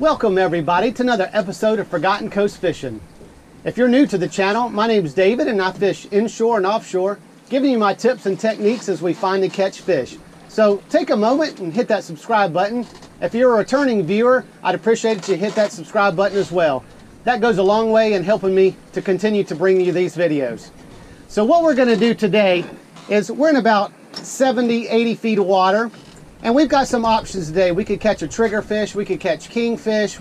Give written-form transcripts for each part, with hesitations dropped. Welcome everybody to another episode of Forgotten Coast Fishing. If you're new to the channel, my name's David and I fish inshore and offshore, giving you my tips and techniques as we find and catch fish. So take a moment and hit that subscribe button. If you're a returning viewer, I'd appreciate it if you hit that subscribe button as well. That goes a long way in helping me to continue to bring you these videos. So what we're going to do today is we're in about 70, 80 feet of water, and we've got some options today. We could catch a triggerfish, we could catch kingfish,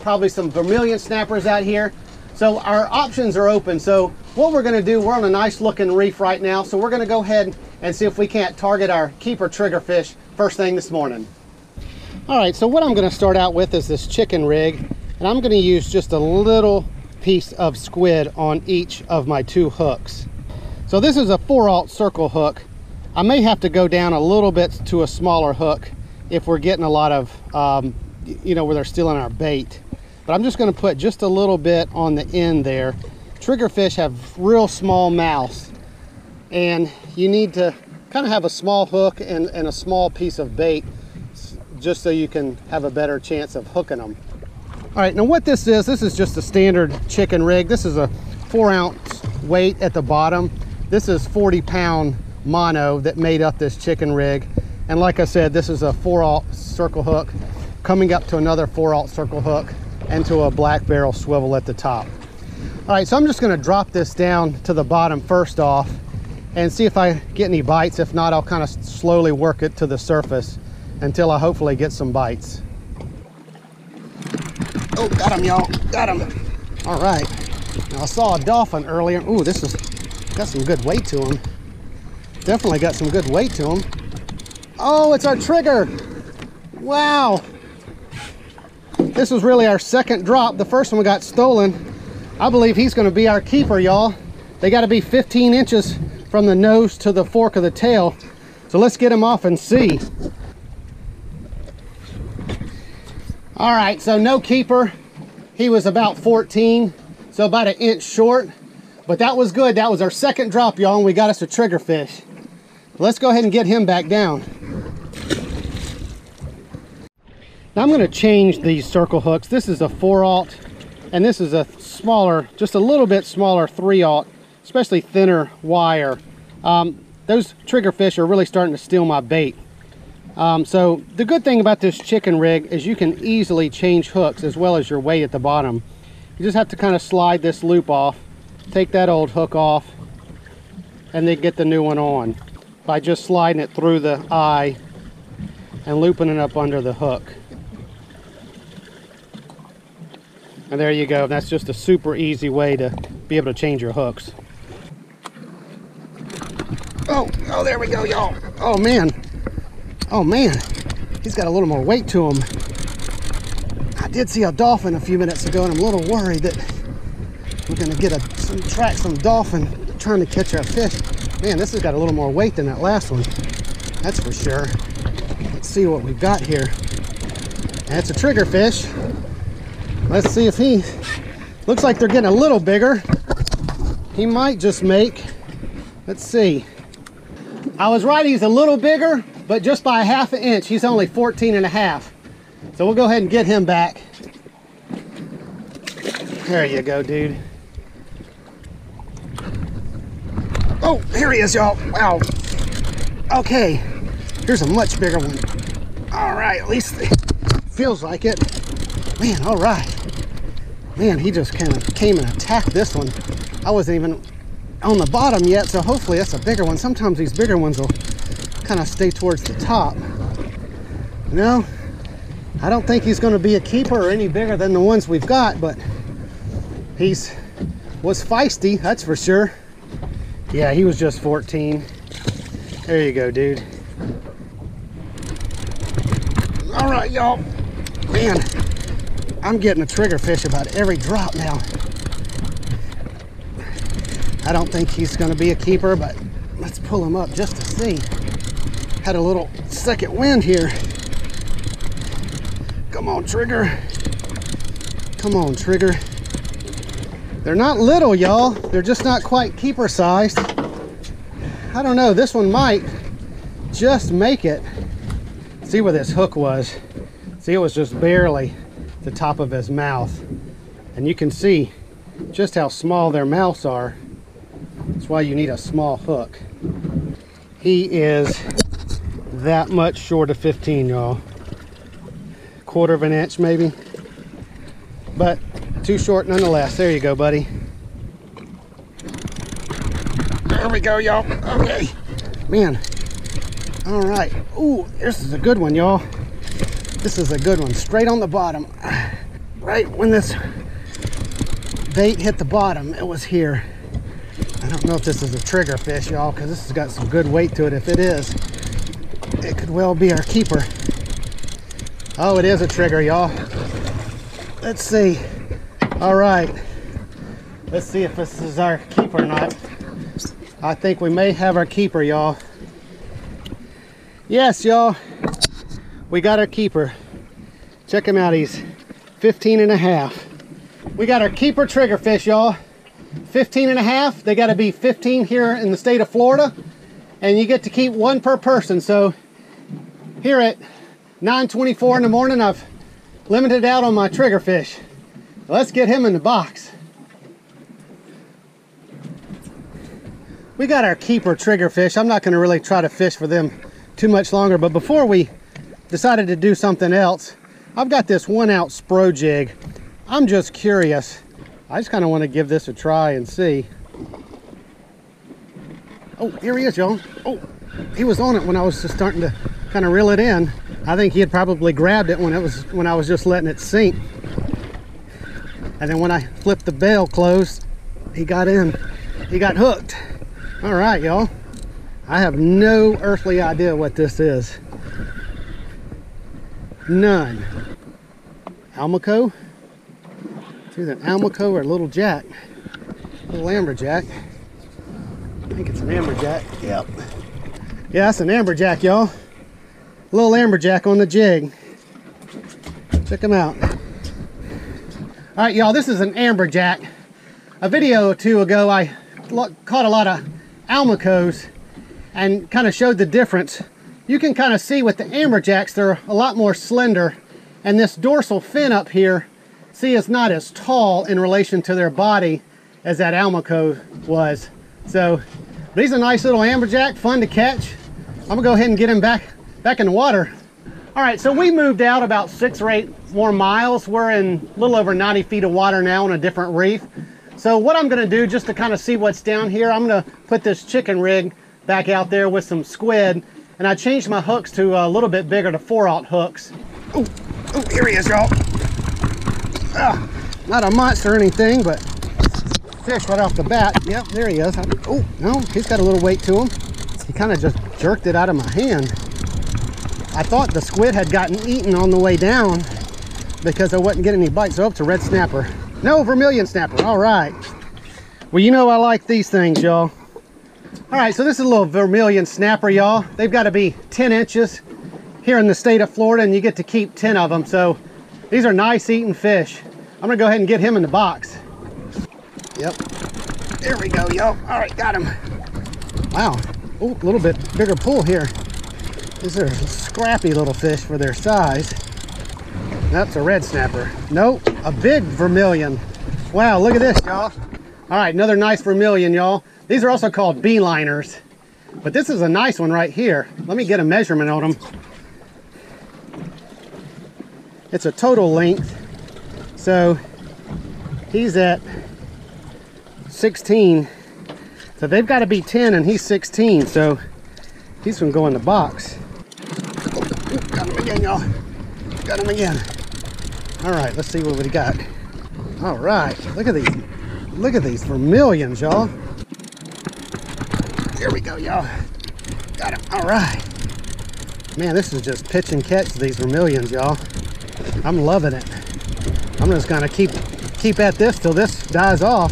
probably some vermilion snappers out here. So our options are open. So what we're going to do, we're on a nice looking reef right now, so we're going to go ahead and see if we can't target our keeper triggerfish first thing this morning. All right, so what I'm going to start out with is this chicken rig, and I'm going to use just a little piece of squid on each of my two hooks. So this is a 4/0 circle hook. I may have to go down a little bit to a smaller hook if we're getting a lot of, you know, where they're stealing our bait. But I'm just going to put just a little bit on the end there. Triggerfish have real small mouths, and you need to kind of have a small hook and a small piece of bait just so you can have a better chance of hooking them. All right, now what this is just a standard chicken rig. This is a 4-ounce weight at the bottom. This is 40-pound mono that made up this chicken rig. And like I said, this is a 4/0 circle hook coming up to another 4/0 circle hook and to a black barrel swivel at the top. All right, so I'm just gonna drop this down to the bottom first off and see if I get any bites. If not, I'll kind of slowly work it to the surface until I hopefully get some bites. Oh, got him, y'all, got him. All right, now I saw a dolphin earlier. Ooh, this is got some good weight to him. Definitely got some good weight to him. Oh, it's our trigger. Wow. This was really our second drop. The first one got stolen. I believe he's going to be our keeper, y'all. They got to be 15 inches from the nose to the fork of the tail. So let's get him off and see. All right, so no keeper. He was about 14, so about an inch short. But that was good. That was our second drop, y'all, and we got us a triggerfish. Let's go ahead and get him back down. Now I'm going to change these circle hooks. This is a 4/0, and this is a smaller, just a little bit smaller 3/0, especially thinner wire. Those triggerfish are really starting to steal my bait. So the good thing about this chicken rig is you can easily change hooks as well as your weight at the bottom. You just have to kind of slide this loop off, take that old hook off, and then get the new one on by just sliding it through the eye and looping it up under the hook. And there you go. That's just a super easy way to be able to change your hooks. Oh, there we go, y'all. Oh man, he's got a little more weight to him. I did see a dolphin a few minutes ago, and I'm a little worried that we're gonna get some dolphin trying to catch our fish. Man, this has got a little more weight than that last one. That's for sure. Let's see what we've got here. That's a triggerfish. Let's see if he, looks like they're getting a little bigger. He might just make, let's see. I was right, he's a little bigger, but just by a half an inch. He's only 14 and a half. So we'll go ahead and get him back. There you go, dude. Oh, here he is, y'all. Wow. Okay, here's a much bigger one. All right, at least it feels like it. Man, all right. Man, he just kind of came and attacked this one. I wasn't even on the bottom yet, so hopefully that's a bigger one. Sometimes these bigger ones will kind of stay towards the top. No, I don't think he's going to be a keeper or any bigger than the ones we've got, but he's was feisty, that's for sure. Yeah, he was just 14. There you go, dude. All right, y'all. Man, I'm getting a triggerfish about every drop now. I don't think he's going to be a keeper, but let's pull him up just to see. Had a little second wind here. Come on, trigger. Come on, trigger. They're not little, y'all. They're just not quite keeper sized. I don't know. This one might just make it. See where this hook was. See, it was just barely. the top of his mouth. And you can see just how small their mouths are. That's why you need a small hook. He is that much short of 15, y'all. Quarter of an inch maybe, but too short nonetheless. There you go, buddy. There we go, y'all. Okay, man. All right. Ooh, this is a good one, y'all. This is a good one. Straight on the bottom. Right when this bait hit the bottom, it was here. I don't know if this is a trigger fish, y'all, because this has got some good weight to it. If it is, it could well be our keeper. Oh, it is a trigger, y'all. Let's see. All right. Let's see if this is our keeper or not. I think we may have our keeper, y'all. Yes, y'all. We got our keeper. Check him out. He's 15 and a half. We got our keeper triggerfish, y'all. 15 and a half. They got to be 15 here in the state of Florida. And you get to keep one per person. So here at 9:24 in the morning, I've limited out on my triggerfish. Let's get him in the box. We got our keeper triggerfish. I'm not going to really try to fish for them too much longer, but before we decided to do something else, I've got this 1 ounce Spro jig. I'm just curious. I just kind of want to give this a try and see. Oh, here he is, y'all. Oh, he was on it when I was just starting to kind of reel it in. I think he had probably grabbed it when I was just letting it sink. And then when I flipped the bail closed, he got in. He got hooked. All right, y'all. I have no earthly idea what this is. None. Almaco? It's either an almaco or a little jack. A little amberjack. I think it's an amberjack. Yep. Yeah, that's an amberjack, y'all. A little amberjack on the jig. Check them out. All right, y'all, this is an amberjack. A video or two ago, I caught a lot of almacos and kind of showed the difference. You can kind of see with the amberjacks, they're a lot more slender, and this dorsal fin up here, see, it's not as tall in relation to their body as that almaco was. So these are nice little amberjack, fun to catch. I'm gonna go ahead and get him back in the water. All right, so we moved out about 6 or 8 more miles. We're in a little over 90 feet of water now on a different reef. So what I'm gonna do, just to kind of see what's down here, I'm gonna put this chicken rig back out there with some squid, and I changed my hooks to a little bit bigger, to 4/0 hooks. Oh, here he is, y'all. Not a monster or anything, but fish right off the bat. Yep, there he is. Oh, no, he's got a little weight to him. He kind of just jerked it out of my hand. I thought the squid had gotten eaten on the way down because I wasn't getting any bites. So it's a red snapper. No, vermilion snapper. All right. Well, you know I like these things, y'all. All right, so this is a little vermilion snapper, y'all. They've got to be 10 inches here in the state of Florida, and you get to keep 10 of them. So these are nice eating fish. I'm gonna go ahead and get him in the box. Yep, there we go, y'all. All right, got him. Wow, oh, a little bit bigger pull here. These are scrappy little fish for their size. That's a red snapper. Nope, a big vermilion. Wow, look at this, y'all. All right, another nice vermilion, y'all. These are also called beeliners, but this is a nice one right here. Let me get a measurement on them. It's a total length. So he's at 16. So they've got to be 10 and he's 16. So he's going to go in the box. Got him again, y'all. Got him again. All right, let's see what we got. All right, look at these. Look at these vermilions, y'all. Here we go, y'all. Got him. All right. Man, this is just pitch and catch, these vermilions, y'all. I'm loving it. I'm just gonna keep at this till this dies off.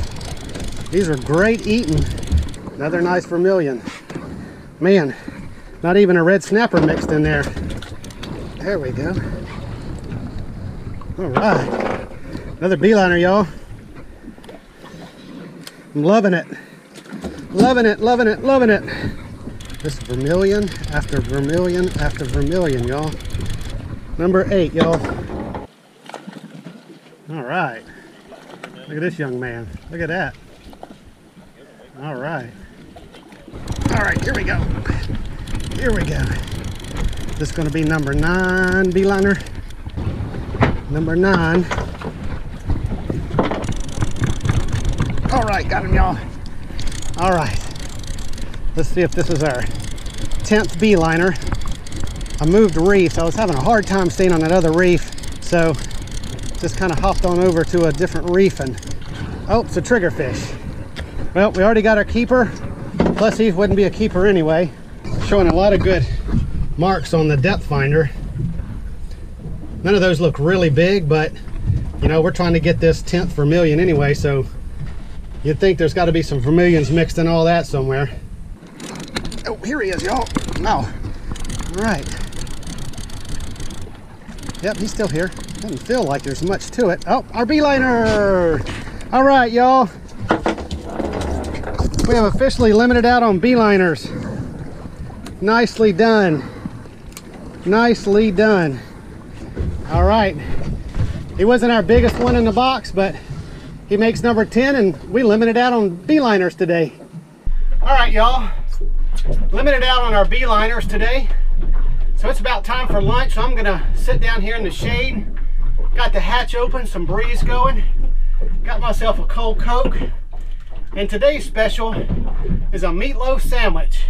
These are great eating. Another nice vermilion. Man, not even a red snapper mixed in there. There we go. All right. Another beeliner, y'all. I'm loving it. Loving it, loving it, loving it. Just vermilion after vermilion after vermilion, y'all. Number 8, y'all. All right. Look at this young man. Look at that. All right. All right, here we go. Here we go. This is going to be number 9 beeliner. Number 9. All right, got him, y'all. All right. Let's see if this is our 10th beeliner. I moved a reef, so I was having a hard time staying on that other reef, so just kind of hopped on over to a different reef, and oh, it's a triggerfish. Well, we already got our keeper, plus he wouldn't be a keeper anyway. Showing a lot of good marks on the depth finder. None of those look really big, but you know, we're trying to get this 10th vermilion anyway, so you'd think there's got to be some vermilions mixed in all that somewhere. Oh, here he is, y'all. No. All right. Yep, he's still here. Doesn't feel like there's much to it. Oh, our beeliner! All right, y'all. We have officially limited out on beeliners. Nicely done. Nicely done. All right. He wasn't our biggest one in the box, but he makes number 10, and we limited out on beeliners today. All right, y'all. Limited out on our beeliners today. So it's about time for lunch, so I'm gonna sit down here in the shade. Got the hatch open, some breeze going. Got myself a cold Coke. And today's special is a meatloaf sandwich.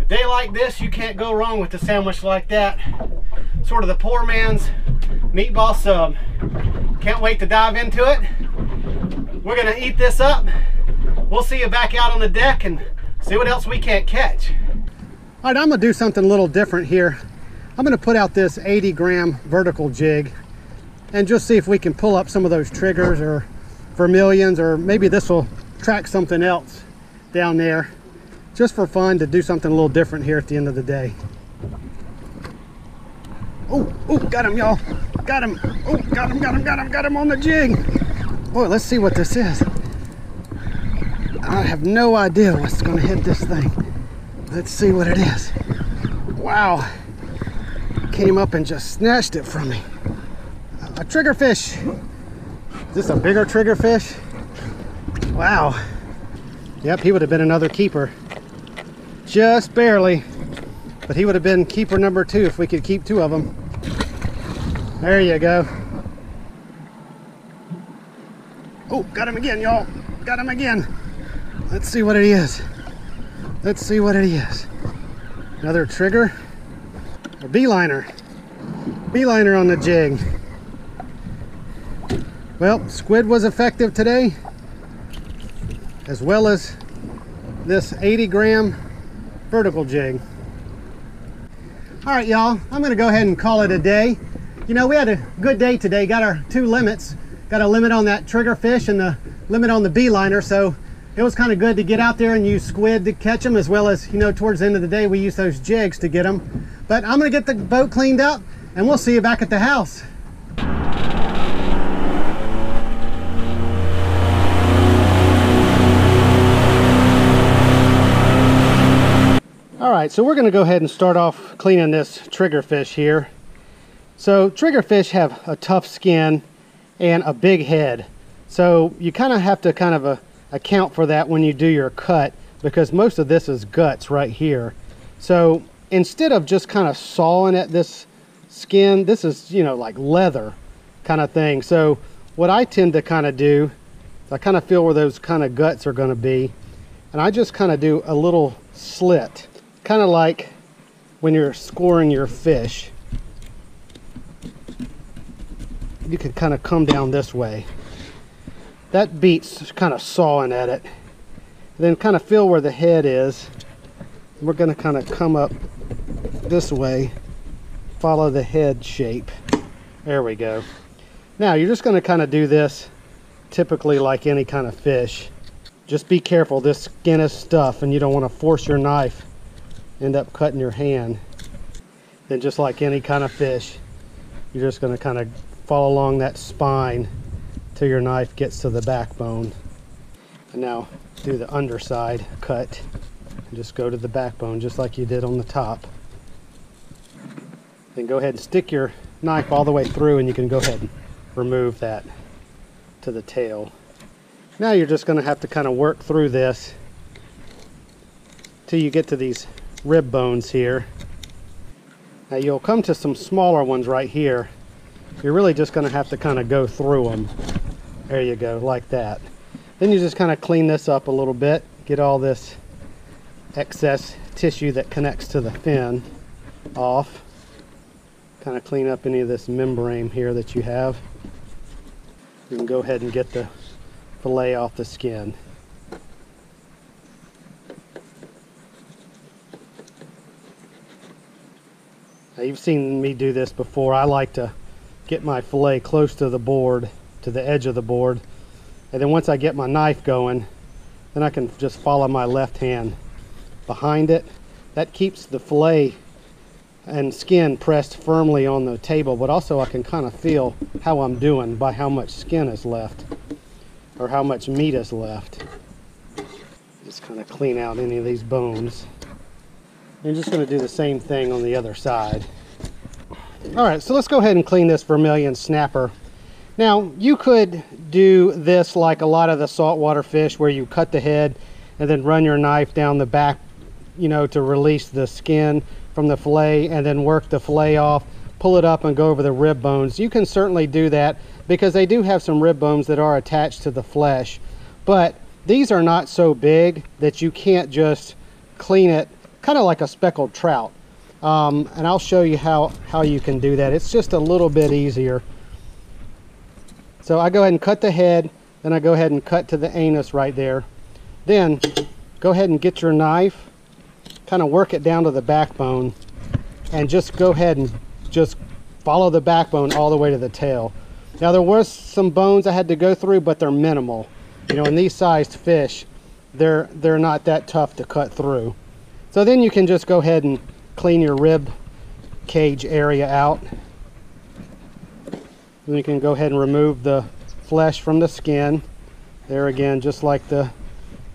A day like this, you can't go wrong with a sandwich like that. Sort of the poor man's meatball sub. Can't wait to dive into it. We're gonna eat this up. We'll see you back out on the deck and see what else we can't catch. All right, I'm gonna do something a little different here. I'm gonna put out this 80-gram vertical jig and just see if we can pull up some of those triggers or vermilions, or maybe this will track something else down there, just for fun, to do something a little different here at the end of the day. Oh, got him, y'all. Got him. Oh, got him on the jig. Boy, let's see what this is. I have no idea what's gonna hit this thing. Let's see what it is. Wow. Came up and just snatched it from me. A triggerfish. Is this a bigger triggerfish? Wow. Yep, he would have been another keeper. Just barely. But he would have been keeper number 2 if we could keep 2 of them. There you go. Oh, got him again, y'all. Got him again. Let's see what it is. Let's see what it is. Another trigger. A beeliner. Beeliner on the jig. Well, squid was effective today, as well as this 80-gram vertical jig. All right, y'all. I'm going to go ahead and call it a day. You know, we had a good day today. Got our 2 limits. Got a limit on that triggerfish and the limit on the beeliner, so it was kind of good to get out there and use squid to catch them, as well as, you know, towards the end of the day, we use those jigs to get them. But I'm gonna get the boat cleaned up, and we'll see you back at the house. All right, so we're gonna go ahead and start off cleaning this triggerfish here. So triggerfish have a tough skin and a big head. So you kind of have to account for that when you do your cut, because most of this is guts right here. So instead of just kind of sawing at this skin, this is, you know, like leather kind of thing. So what I tend to kind of do is I kind of feel where those kind of guts are going to be, and I just kind of do a little slit, kind of like when you're scoring your fish. You can kind of come down this way. That beats kind of sawing at it. Then kind of feel where the head is. We're going to kind of come up this way, follow the head shape. There we go. Now you're just going to kind of do this typically like any kind of fish. Just be careful, this skin is tough and you don't want to force your knife, end up cutting your hand. Then just like any kind of fish, you're just going to kind of follow along that spine till your knife gets to the backbone. And now do the underside cut and just go to the backbone just like you did on the top. Then go ahead and stick your knife all the way through, and you can go ahead and remove that to the tail. Now you're just going to have to kind of work through this till you get to these rib bones here. Now you'll come to some smaller ones right here. You're really just going to have to kind of go through them. There you go, like that. Then you just kind of clean this up a little bit, get all this excess tissue that connects to the fin off. Kind of clean up any of this membrane here that you have. You can go ahead and get the fillet off the skin. Now you've seen me do this before. I like to get my fillet close to the board, to the edge of the board, and then once I get my knife going, then I can just follow my left hand behind it. That keeps the fillet and skin pressed firmly on the table, but also I can kind of feel how I'm doing by how much skin is left or how much meat is left. Just kind of clean out any of these bones. I'm just going to do the same thing on the other side. Alright, so let's go ahead and clean this vermilion snapper. Now you could do this like a lot of the saltwater fish where you cut the head and then run your knife down the back, you know, to release the skin from the fillet and then work the fillet off, pull it up and go over the rib bones. You can certainly do that because they do have some rib bones that are attached to the flesh, but these are not so big that you can't just clean it kind of like a speckled trout. And I'll show you how you can do that. It's just a little bit easier. So I go ahead and cut the head, then I go ahead and cut to the anus right there. Then go ahead and get your knife, kind of work it down to the backbone, and just go ahead and just follow the backbone all the way to the tail. Now there was some bones I had to go through, but they're minimal. You know, in these sized fish, they're not that tough to cut through. So then you can just go ahead and clean your rib cage area out. Then you can go ahead and remove the flesh from the skin. There again, just like the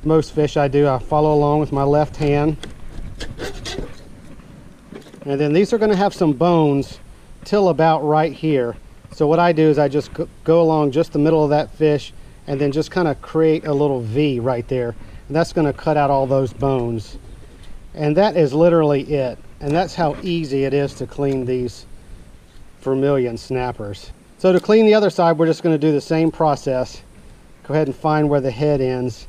most fish I do, I follow along with my left hand. And then these are going to have some bones till about right here. So what I do is I just go along just the middle of that fish and then just kind of create a little V right there. And that's going to cut out all those bones. And that is literally it. And that's how easy it is to clean these vermilion snappers. So to clean the other side, we're just going to do the same process. Go ahead and find where the head ends.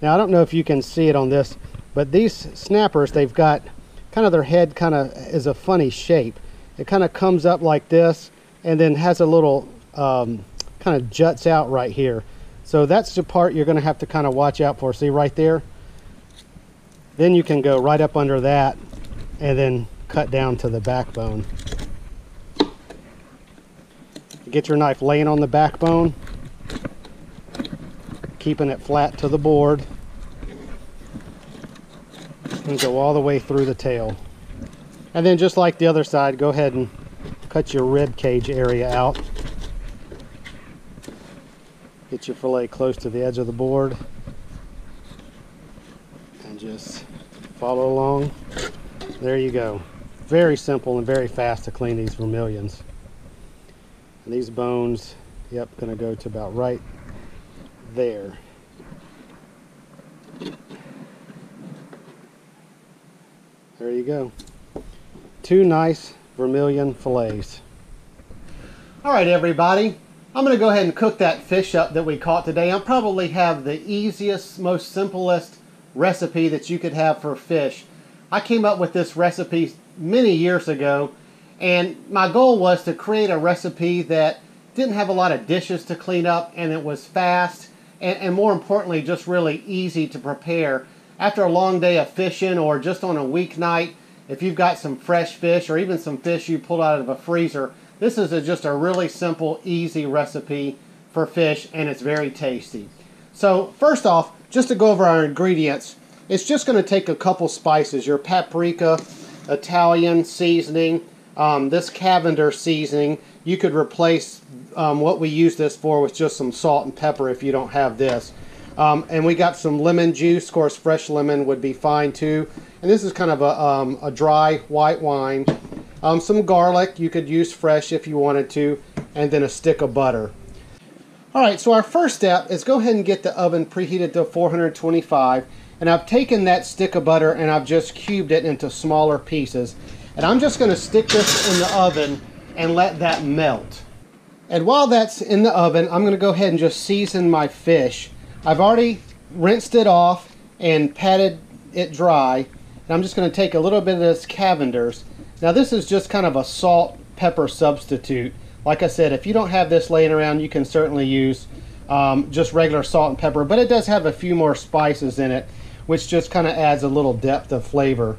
Now I don't know if you can see it on this, but these snappers, they've got kind of their head kind of is a funny shape. It kind of comes up like this and then has a little kind of juts out right here. So that's the part you're going to have to kind of watch out for. See right there? Then you can go right up under that and then cut down to the backbone. Get your knife laying on the backbone, keeping it flat to the board, and go all the way through the tail. And then just like the other side, go ahead and cut your rib cage area out. Get your fillet close to the edge of the board and just follow along. There you go. Very simple and very fast to clean these vermilions. And these bones, yep, gonna go to about right there. There you go. Two nice vermilion fillets. All right, everybody. I'm gonna go ahead and cook that fish up that we caught today. I'll probably have the easiest, most simplest recipe that you could have for fish. I came up with this recipe many years ago, and my goal was to create a recipe that didn't have a lot of dishes to clean up, and it was fast, and more importantly, just really easy to prepare. After a long day of fishing or just on a weeknight, if you've got some fresh fish or even some fish you pulled out of a freezer, this is just a really simple, easy recipe for fish, and it's very tasty. So first off, just to go over our ingredients, it's just going to take a couple spices, your paprika, Italian seasoning, this Cavender's seasoning. You could replace what we use this for with just some salt and pepper if you don't have this. And we got some lemon juice. Of course, fresh lemon would be fine too. And this is kind of a dry white wine. Some garlic, you could use fresh if you wanted to, and then a stick of butter. All right, so our first step is go ahead and get the oven preheated to 425. And I've taken that stick of butter and I've just cubed it into smaller pieces. And I'm just gonna stick this in the oven and let that melt. And while that's in the oven, I'm gonna go ahead and just season my fish. I've already rinsed it off and patted it dry. And I'm just gonna take a little bit of this Cavender's. Now this is just kind of a salt pepper substitute. Like I said, if you don't have this laying around, you can certainly use just regular salt and pepper, but it does have a few more spices in it, which just kind of adds a little depth of flavor.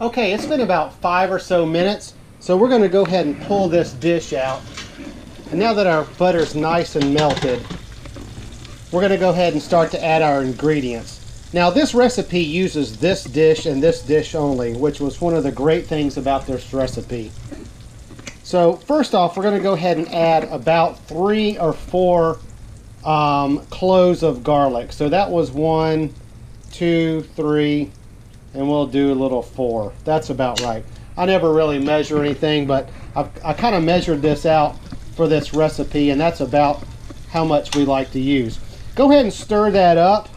Okay, it's been about 5 or so minutes, so we're gonna go ahead and pull this dish out. And now that our butter's nice and melted, we're gonna go ahead and start to add our ingredients. Now this recipe uses this dish and this dish only, which was one of the great things about this recipe. So first off, we're gonna go ahead and add about 3 or 4 cloves of garlic. So that was 1, 2, 3, and we'll do a little 4. That's about right. I never really measure anything, but I kind of measured this out for this recipe, and that's about how much we like to use. Go ahead and stir that up.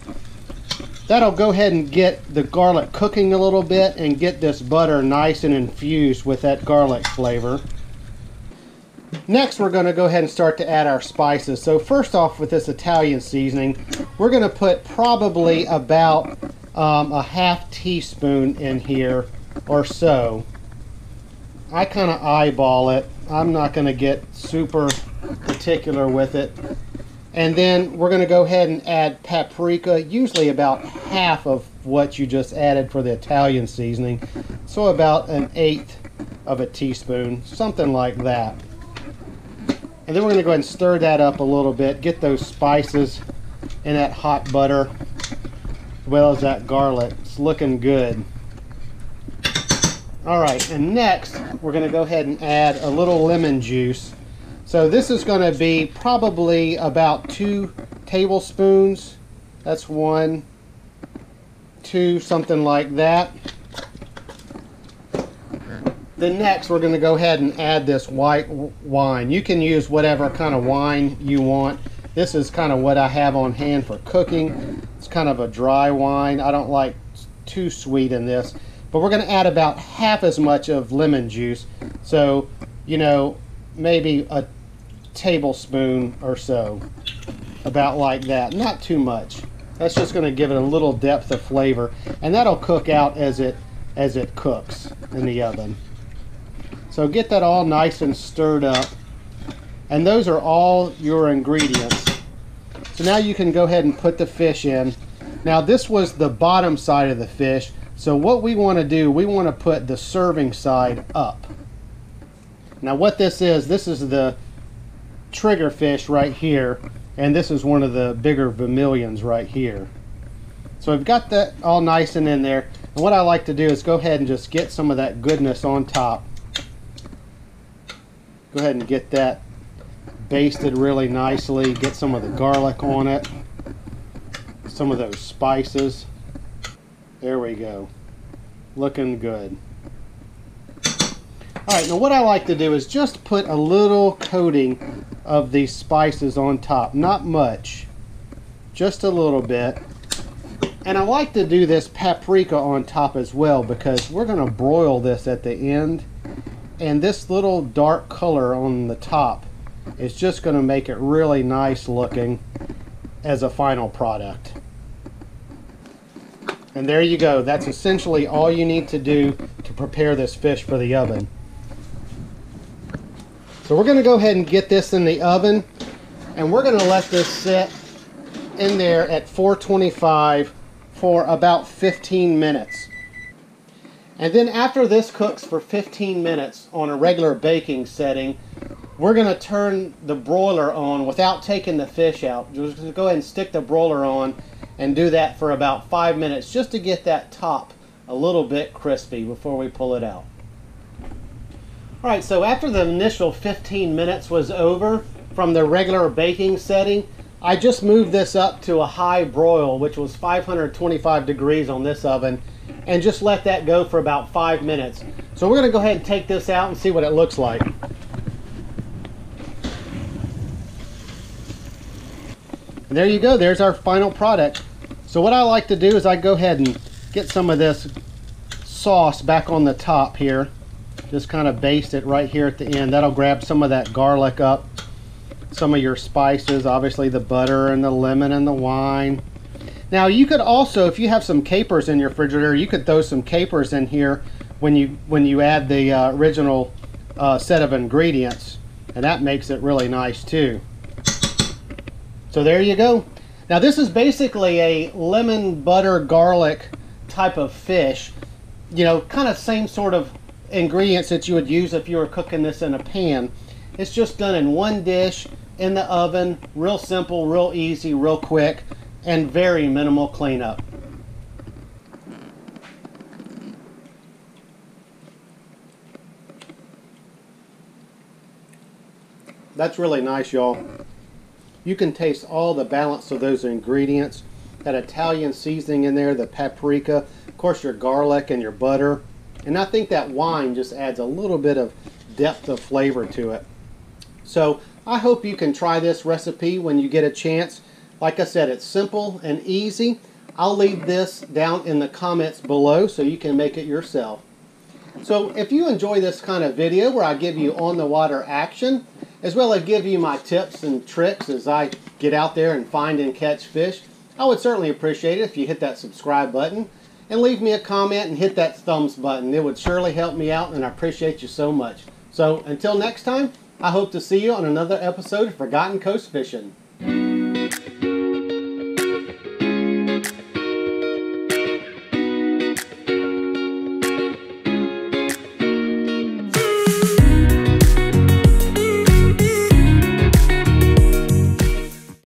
That'll go ahead and get the garlic cooking a little bit and get this butter nice and infused with that garlic flavor. Next, we're going to go ahead and start to add our spices. So first off, with this Italian seasoning, we're going to put probably about a half teaspoon in here or so. I kind of eyeball it. I'm not going to get super particular with it. And then we're going to go ahead and add paprika, usually about half of what you just added for the Italian seasoning. So about 1/8 of a teaspoon, something like that. And then we're gonna go ahead and stir that up a little bit, get those spices in that hot butter, as well as that garlic. It's looking good. All right, and next, we're gonna go ahead and add a little lemon juice. So this is gonna be probably about 2 tablespoons. That's 1, 2, something like that. Then next, we're going to go ahead and add this white wine. You can use whatever kind of wine you want. This is kind of what I have on hand for cooking. It's kind of a dry wine. I don't like too sweet in this. But we're going to add about half as much of lemon juice. So, you know, maybe a tablespoon or so. About like that. Not too much. That's just going to give it a little depth of flavor. And that'll cook out as it cooks in the oven. So get that all nice and stirred up. And those are all your ingredients. So now you can go ahead and put the fish in. Now this was the bottom side of the fish. So what we want to do, we want to put the serving side up. Now what this is the triggerfish right here. And this is one of the bigger vermilions right here. So I've got that all nice and in there. And what I like to do is go ahead and just get some of that goodness on top. Go ahead and get that basted really nicely. Get some of the garlic on it. Some of those spices. There we go. Looking good. All right, now what I like to do is just put a little coating of these spices on top. Not much. Just a little bit. And I like to do this paprika on top as well because we're going to broil this at the end. And this little dark color on the top is just going to make it really nice looking as a final product. And there you go. That's essentially all you need to do to prepare this fish for the oven. So we're going to go ahead and get this in the oven. And we're going to let this sit in there at 425 for about 15 minutes. And then after this cooks for 15 minutes on a regular baking setting, we're going to turn the broiler on without taking the fish out. Just go ahead and stick the broiler on and do that for about 5 minutes just to get that top a little bit crispy before we pull it out. All right, so after the initial 15 minutes was over from the regular baking setting, I just moved this up to a high broil, which was 525 degrees on this oven, and just let that go for about 5 minutes. So we're going to go ahead and take this out and see what it looks like. And there you go, there's our final product. So what I like to do is I go ahead and get some of this sauce back on the top here. Just kind of baste it right here at the end. That'll grab some of that garlic up, some of your spices, obviously the butter and the lemon and the wine. Now you could also, if you have some capers in your refrigerator, you could throw some capers in here when you add the original set of ingredients, and that makes it really nice too. So there you go. Now this is basically a lemon butter garlic type of fish, you know, kind of same sort of ingredients that you would use if you were cooking this in a pan. It's just done in one dish in the oven, real simple, real easy, real quick, and very minimal cleanup. That's really nice, y'all. You can taste all the balance of those ingredients, that Italian seasoning in there, the paprika, of course your garlic and your butter. And I think that wine just adds a little bit of depth of flavor to it. So I hope you can try this recipe when you get a chance. Like I said, it's simple and easy. I'll leave this down in the comments below so you can make it yourself. So if you enjoy this kind of video where I give you on the water action, as well as give you my tips and tricks as I get out there and find and catch fish, I would certainly appreciate it if you hit that subscribe button and leave me a comment and hit that thumbs button. It would surely help me out, and I appreciate you so much. So until next time, I hope to see you on another episode of Forgotten Coast Fishing.